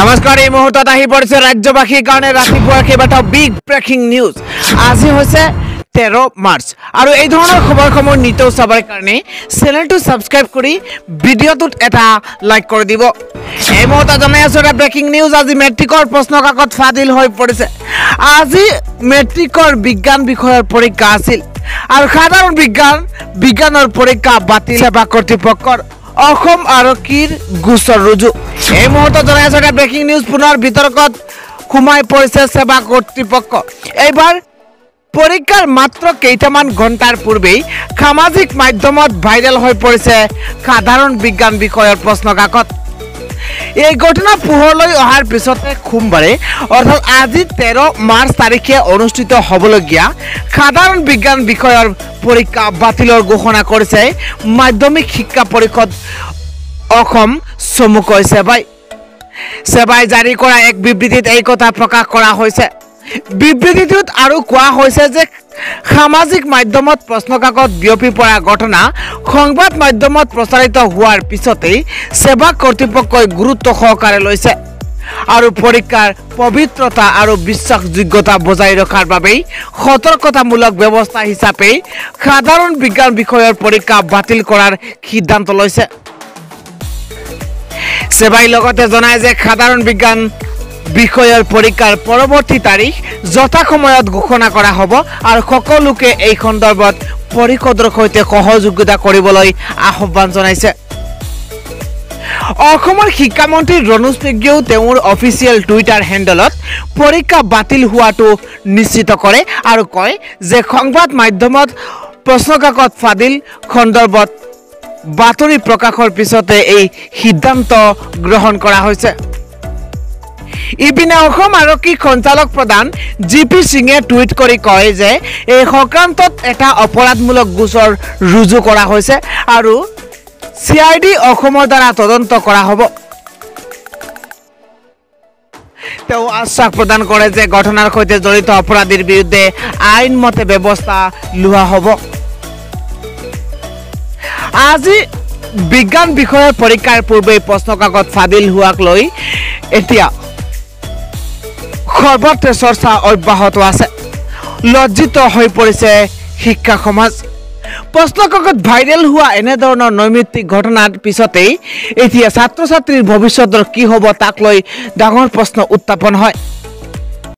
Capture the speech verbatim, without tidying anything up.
নমস্কাৰ এই মুহূৰ্তত আহি পৰিছে ৰাজ্যবাসীৰ কাৰণে ৰাতিপুৱাৰ কেইবাটাও বিগ ব্ৰেকিং নিউজ আজি হৈছে তেৰ মাৰ্চ আৰু এই ধৰণৰ খবৰ খবৰ নিতৌ চাবৰ কাৰণে চেনেলটো সাবস্ক্ৰাইব কৰি ভিডিঅ'টোত এটা লাইক কৰি দিব এই মুহূৰ্তত আমি আছো এটা ব্ৰেকিং নিউজ আজি মেট্ৰিকৰ প্ৰশ্ন কাকত ফাদিল হৈ পৰিছে আজি মেট্ৰিকৰ বিজ্ঞান বিষয়ৰ পৰীক্ষা আছিল আৰু সাধাৰণ বিজ্ঞান বিজ্ঞানৰ পৰীক্ষা বাতিল সেৱা কৰ্তৃপক্ষৰ অসম আৰক্ষীৰ গোচৰ ৰুজু এই মুহূৰ্তত জনাই আছো এটা ব্ৰেকিং নিউজ পুনৰ বিতৰ্কত খুমাই পৰিছে সেৱা কৰ্তৃপক্ষ এইবাৰ পৰীক্ষাৰ মাত্ৰ কেইটামান ঘণ্টাৰ পূৰ্বেই সামাজিক মাধ্যমত ভাইৰেল হৈ পৰিছে সাধাৰণ বিজ্ঞান বিষয়ৰ প্ৰশ্ন কাকত এই ঘটনা পোহৰলৈ অহাৰ পিছতে সোমবাৰে অৰ্থাৎ আজি তেৰ মাৰ্চ তাৰিখে অনুষ্ঠিত হ'বলগীয়া সাধাৰণ বিজ্ঞান বিষয়ৰ পৰীক্ষা বাতিলৰ ঘোষণা কৰিছে মাধ্যমিক শিক্ষা পৰিষদ অসম চমুকৈ সেবাই সেবাই জাৰি কৰা এক বিবৃতিত এই কথা প্ৰকাশ কৰা হৈছে বিবৃতিটোত আৰু কোৱা হৈছে যে সামাজিক মাধ্যমত প্ৰশ্ন কাকত বিয়পি পৰা ঘটনা সংবাদ মাধ্যমত প্ৰচাৰিত হোৱাৰ পিছতে সেৱা কৰ্তৃপক্ষই গুৰুত্ব সহকাৰে লৈছে আৰু পৰীক্ষাৰ পবিত্ৰতা আৰু বিশ্বাসযোগ্যতা বজাই ৰখাৰ বাবে সতৰ্কতামূলক ব্যৱস্থা হিচাপে সাধাৰণ বিজ্ঞান বিষয়ৰ পৰীক্ষা বাতিল কৰাৰ সিদ্ধান্ত লৈছে সেৱাই লগতে জনায় যে সাধাৰণ বিজ্ঞান বিষয়ৰ পৰীক্ষাৰ পৰৱৰ্তী তাৰিখ যথা সময়ত ঘোষণা কৰা হ'ব আৰু সকলোকে এই সন্দৰ্ভত পৰিষদৰ সৈতে সহযোগিতা কৰিবলৈ আহ্বান জনাইছে অসমৰ শিক্ষামন্ত্ৰী ৰণুজ পেগুৱেও তেওঁৰ অফিচিয়েল টুইটাৰ হেণ্ডলত পৰীক্ষা বাতিল হোৱাটো নিশ্চিত কৰে আৰু কয় যে সংবাদ মাধ্যমত প্ৰশ্ন কাকত ফাদিল সন্দৰ্ভত বাতৰি প্ৰকাশৰ পিছতে এই সিদ্ধান্ত গ্ৰহণ কৰা হৈছে ইপিনে অসম আৰক্ষী সঞ্চালক প্ৰধান জি পি সিঙে টুইট কৰি কয় যে এই সংক্ৰান্তত এটা অপৰাধমূলক গোচৰ ৰুজু কৰা হৈছে আৰু চি আই ডি অসমৰ দ্বাৰা তদন্ত কৰা হ'ব তেওঁ আশ্বাস প্ৰদান কৰে যে ঘটনাৰ সৈতে জড়িত অপৰাধীৰ বিৰুদ্ধে আইনমতে ব্যৱস্থা লোৱা হ'ব আজি বিজ্ঞান বিষয়ৰ পৰীক্ষাৰ পূৰ্বে প্ৰশ্ন কাকত ফাদিল হোৱাক লৈ এতিয়া সৰ্বত্ৰ চৰ্চা অব্যাহত আছে লজ্জিত হৈ পৰিছে শিক্ষা সমাজ প্ৰশ্ন কাকত ভাইৰেল হোৱা এনেধৰণৰ নৈমিত্তিক ঘটনাৰ পিছতেই এতিয়া ছাত্ৰ ছাত্ৰীৰ ভৱিষ্যতৰ কি হ'ব তাক লৈ ডাঙৰ প্ৰশ্ন উত্থাপন হয়।